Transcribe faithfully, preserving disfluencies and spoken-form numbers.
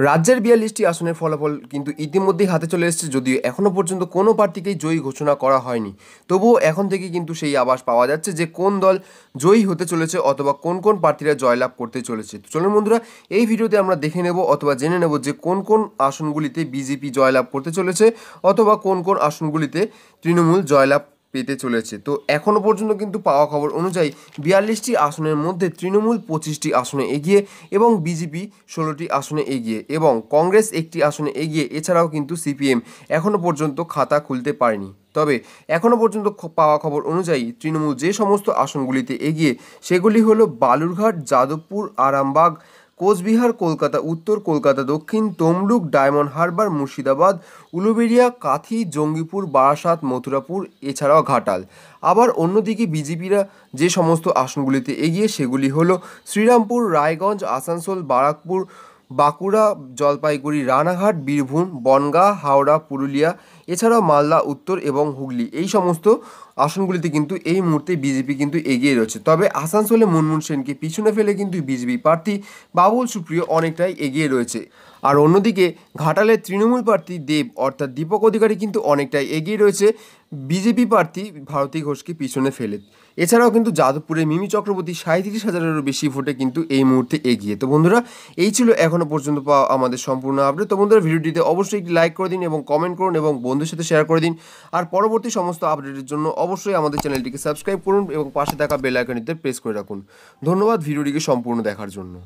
राज्यर बयाल्लिशटी आसने फलाफल किन्तु इतिमध्ये हाथे चले एसेछे जदिओ एखोनो पर्यन्त कोनो प्रार्थीकेई जयी घोषणा करा हयनि तबुओ एखन थेके किन्तु सेई आभास पावा जाच्छे जे कोन दल जयी होते चलेछे अथवा कोन कोन प्रार्थीरा जयलाभ करते चलेछे। तो चलुन बंधुरा एई भिडियोते आमरा देखे नेब अथवा जेने नेब जे कोन कोन आसनगुलिते बीजेपी जयलाभ करते चलेछे अथवा कोन कोन आसनगुलिते तृणमूल जयलाभ পেতে চলেছে। তো এখনো পর্যন্ত কিন্তু পাওয়া খবর অনুযায়ী বিয়াল্লিশটি আসনের মধ্যে তৃণমূল পঁচিশটি আসনে এগিয়ে এবং বিজেপি ষোলোটি আসনে এগিয়ে এবং কংগ্রেস একটি আসনে এগিয়ে, এছাড়াও কিন্তু সিপিএম এখনো পর্যন্ত খাতা খুলতে পারেনি। তবে এখনো পর্যন্ত পাওয়া খবর অনুযায়ী তৃণমূল যে সমস্ত আসনগুলিতে এগিয়ে সেগুলি হলো বালুরঘাট, যাদবপুর, আরামবাগ, কোচবিহার, কলকাতা উত্তর, কলকাতা দক্ষিণ, তমলুক, ডায়মন্ড হারবার, মুর্শিদাবাদ, উলুবেড়িয়া, কাঁথি, জঙ্গিপুর, বারাসাত, মথুরাপুর, এছাড়াও ঘাটাল। আবার অন্যদিকে বিজেপিরা যে সমস্ত আসনগুলিতে এগিয়ে সেগুলি হলো শ্রীরামপুর, রায়গঞ্জ, আসানসোল, বারাকপুর, বাঁকুড়া, জলপাইগুড়ি, রানাঘাট, বীরভূম, বনগাঁ, হাওড়া, পুরুলিয়া, এছাড়াও মালদা উত্তর এবং হুগলি। এই সমস্ত আসনগুলিতে কিন্তু এই মুহূর্তে বিজেপি কিন্তু এগিয়ে রয়েছে। তবে আসানসোলে মুনমুন সেনকে পিছনে ফেলে কিন্তু বিজেপি প্রার্থী বাবুল সুপ্রিয় অনেকটাই এগিয়ে রয়েছে। আর অন্যদিকে ঘাটালের তৃণমূল প্রার্থী দেব অর্থাৎ দীপক অধিকারী কিন্তু অনেকটাই এগিয়ে রয়েছে বিজেপি প্রার্থী ভারতী ঘোষকে পিছনে ফেলে। এছাড়াও কিন্তু যাদবপুরে মিমি চক্রবর্তী সাঁত্রিশ হাজারেরও বেশি ভোটে কিন্তু এই মুহূর্তে এগিয়ে। তো বন্ধুরা এই ছিল এখনও পর্যন্ত পাওয়া আমাদের সম্পূর্ণ আপডেট। তো বন্ধুরা ভিডিওটিতে অবশ্যই একটি লাইক করে দিন এবং কমেন্ট করুন এবং বন্ধুর সাথে শেয়ার করে দিন। আর পরবর্তী সমস্ত আপডেটের জন্য অবশ্যই আমাদের চ্যানেলটিকে সাবস্ক্রাইব করুন এবং পাশে থাকা বেল আইকনটিতে প্রেস করে রাখুন। ধন্যবাদ ভিডিওটিকে সম্পূর্ণ দেখার জন্য।